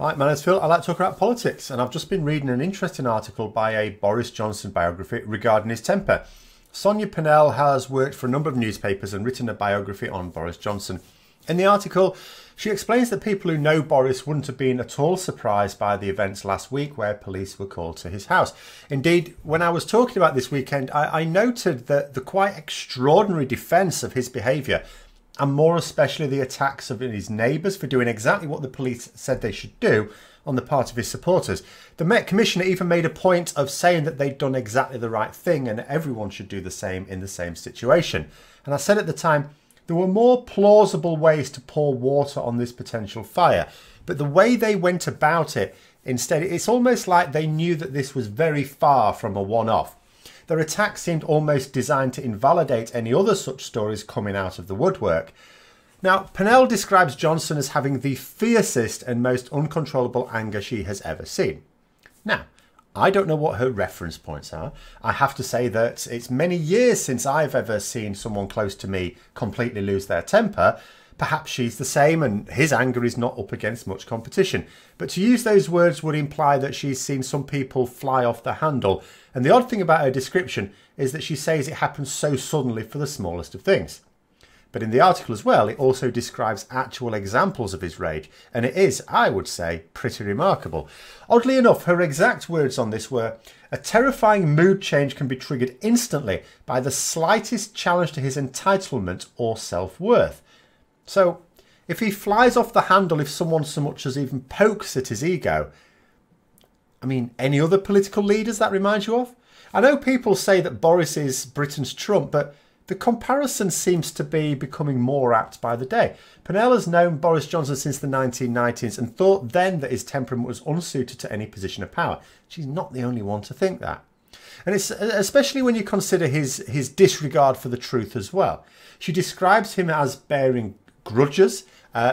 Hi, my name's Phil. I like to talk about politics, and I've just been reading an interesting article by a Boris Johnson biography regarding his temper. Sonia Purnell has worked for a number of newspapers and written a biography on Boris Johnson. In the article, she explains that people who know Boris wouldn't have been at all surprised by the events last week where police were called to his house. Indeed, when I was talking about this weekend, I noted that the quite extraordinary defence of his behaviour, and more especially the attacks of his neighbours for doing exactly what the police said they should do on the part of his supporters. The Met Commissioner even made a point of saying that they'd done exactly the right thing and everyone should do the same in the same situation. And I said at the time, there were more plausible ways to pour water on this potential fire, but the way they went about it instead, it's almost like they knew that this was very far from a one-off. Their attacks seemed almost designed to invalidate any other such stories coming out of the woodwork. Now, Purnell describes Johnson as having the fiercest and most uncontrollable anger she has ever seen. Now, I don't know what her reference points are. I have to say that it's many years since I've ever seen someone close to me completely lose their temper. Perhaps she's the same and his anger is not up against much competition. But to use those words would imply that she's seen some people fly off the handle. And the odd thing about her description is that she says it happens so suddenly for the smallest of things. But in the article as well, it also describes actual examples of his rage. And it is, I would say, pretty remarkable. Oddly enough, her exact words on this were, "A terrifying mood change can be triggered instantly by the slightest challenge to his entitlement or self-worth." So, if he flies off the handle if someone so much as even pokes at his ego, I mean, any other political leaders that reminds you of? I know people say that Boris is Britain's Trump, but the comparison seems to be becoming more apt by the day. Purnell has known Boris Johnson since the 1990s and thought then that his temperament was unsuited to any position of power. She's not the only one to think that. And it's especially when you consider his disregard for the truth as well. She describes him as bearing grudges,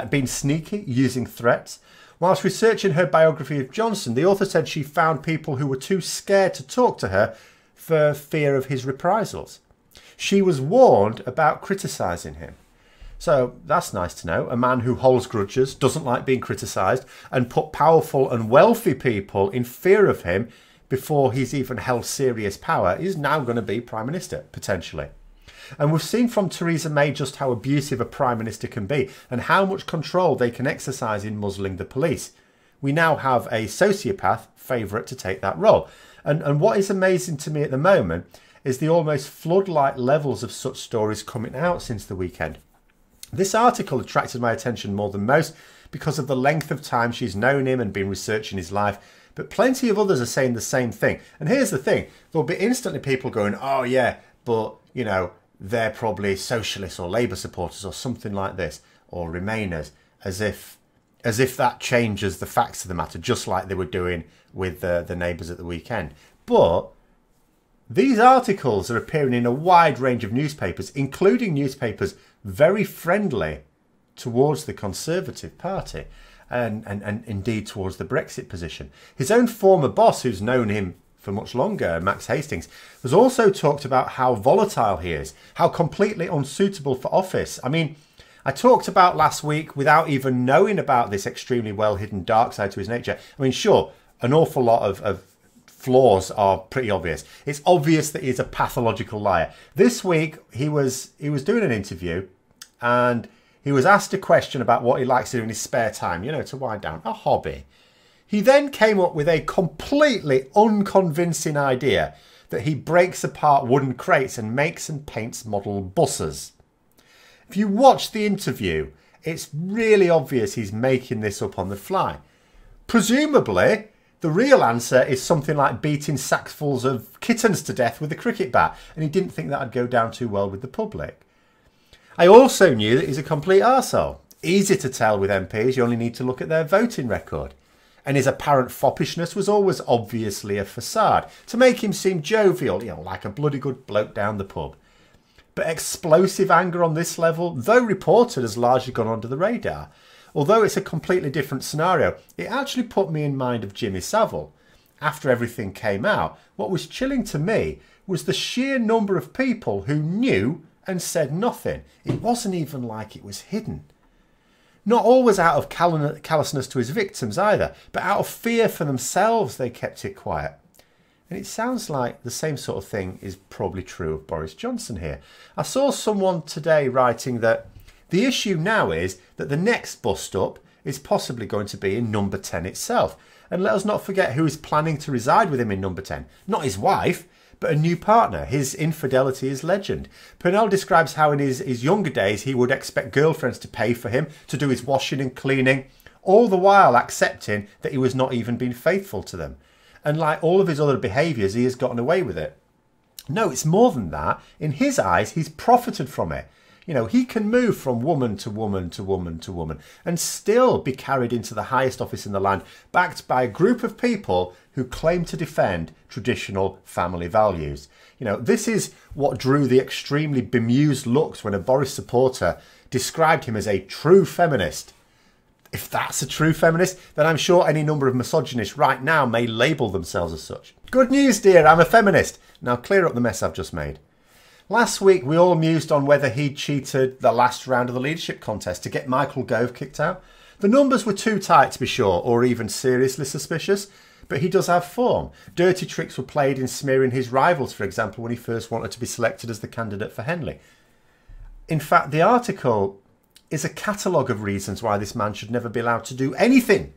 being sneaky, using threats. Whilst researching her biography of Johnson, the author said she found people who were too scared to talk to her for fear of his reprisals. She was warned about criticising him. So that's nice to know. A man who holds grudges, doesn't like being criticised, and put powerful and wealthy people in fear of him before he's even held serious power is now going to be Prime Minister, potentially. And we've seen from Theresa May just how abusive a Prime Minister can be and how much control they can exercise in muzzling the police. We now have a sociopath favourite to take that role. And what is amazing to me at the moment is the almost floodlight levels of such stories coming out since the weekend. This article attracted my attention more than most because of the length of time she's known him and been researching his life. But plenty of others are saying the same thing. And here's the thing, there'll be instantly people going, oh yeah, but you know, they're probably socialists or Labour supporters or something like this, or Remainers, as if that changes the facts of the matter, just like they were doing with the neighbours at the weekend. But these articles are appearing in a wide range of newspapers, including newspapers very friendly towards the Conservative Party and indeed towards the Brexit position. His own former boss, who's known him for much longer, Max Hastings, has also talked about how volatile he is, how completely unsuitable for office. I mean, I talked about last week without even knowing about this extremely well-hidden dark side to his nature. I mean, sure, an awful lot of flaws are pretty obvious. It's obvious that he's a pathological liar. This week, he was doing an interview and he was asked a question about what he likes to do in his spare time, you know, to wind down, a hobby. He then came up with a completely unconvincing idea that he breaks apart wooden crates and makes and paints model buses. If you watch the interview, it's really obvious he's making this up on the fly. Presumably, the real answer is something like beating sackfuls of kittens to death with a cricket bat, and he didn't think that would go down too well with the public. I also knew that he's a complete arsehole. Easy to tell with MPs, you only need to look at their voting record. And his apparent foppishness was always obviously a facade to make him seem jovial, you know, like a bloody good bloke down the pub. But explosive anger on this level, though reported, has largely gone under the radar. Although it's a completely different scenario, it actually put me in mind of Jimmy Savile. After everything came out, what was chilling to me was the sheer number of people who knew and said nothing. It wasn't even like it was hidden. Not always out of callousness to his victims either, but out of fear for themselves they kept it quiet. And it sounds like the same sort of thing is probably true of Boris Johnson here. I saw someone today writing that the issue now is that the next bust up is possibly going to be in number 10 itself. And let us not forget who is planning to reside with him in number 10. Not his wife, but a new partner. His infidelity is legend. Purnell describes how in his younger days he would expect girlfriends to pay for him, to do his washing and cleaning, all the while accepting that he was not even being faithful to them. And like all of his other behaviours, he has gotten away with it. No, it's more than that. In his eyes, he's profited from it. You know, he can move from woman to woman to woman to woman and still be carried into the highest office in the land, backed by a group of people who claim to defend traditional family values. You know, this is what drew the extremely bemused looks when a Boris supporter described him as a true feminist. If that's a true feminist, then I'm sure any number of misogynists right now may label themselves as such. Good news, dear, I'm a feminist. Now clear up the mess I've just made. Last week, we all mused on whether he cheated the last round of the leadership contest to get Michael Gove kicked out. The numbers were too tight to be sure, or even seriously suspicious, but he does have form. Dirty tricks were played in smearing his rivals, for example, when he first wanted to be selected as the candidate for Henley. In fact, the article is a catalogue of reasons why this man should never be allowed to do anything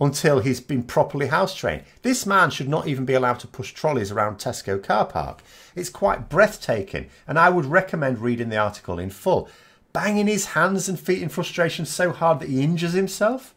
until he's been properly house-trained. This man should not even be allowed to push trolleys around Tesco car park. It's quite breathtaking, and I would recommend reading the article in full. Banging his hands and feet in frustration so hard that he injures himself.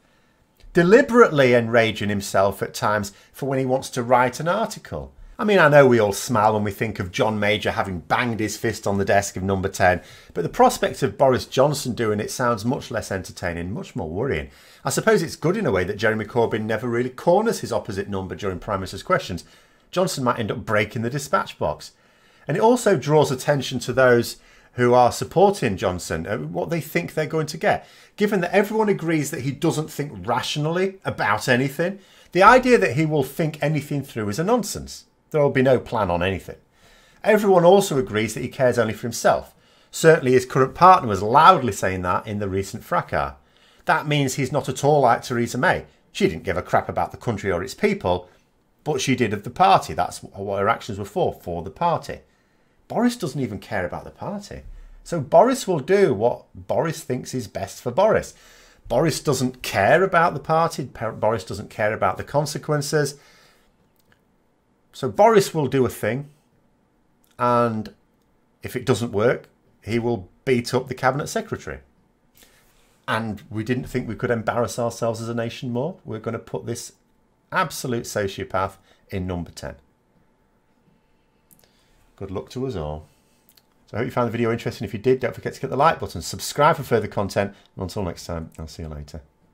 Deliberately enraging himself at times for when he wants to write an article. I mean, I know we all smile when we think of John Major having banged his fist on the desk of number 10, but the prospect of Boris Johnson doing it sounds much less entertaining, much more worrying. I suppose it's good in a way that Jeremy Corbyn never really corners his opposite number during Prime Minister's questions. Johnson might end up breaking the dispatch box. And it also draws attention to those who are supporting Johnson, what they think they're going to get. Given that everyone agrees that he doesn't think rationally about anything, the idea that he will think anything through is a nonsense. There will be no plan on anything. Everyone also agrees that he cares only for himself. Certainly his current partner was loudly saying that in the recent fracas. That means he's not at all like Theresa May. She didn't give a crap about the country or its people, but she did of the party. That's what her actions were for the party. Boris doesn't even care about the party. So Boris will do what Boris thinks is best for Boris. Boris doesn't care about the party. Boris doesn't care about the consequences. So Boris will do a thing, and if it doesn't work, he will beat up the cabinet secretary. And we didn't think we could embarrass ourselves as a nation more. We're going to put this absolute sociopath in number 10. Good luck to us all. So I hope you found the video interesting. If you did, don't forget to hit the like button, subscribe for further content, and until next time, I'll see you later.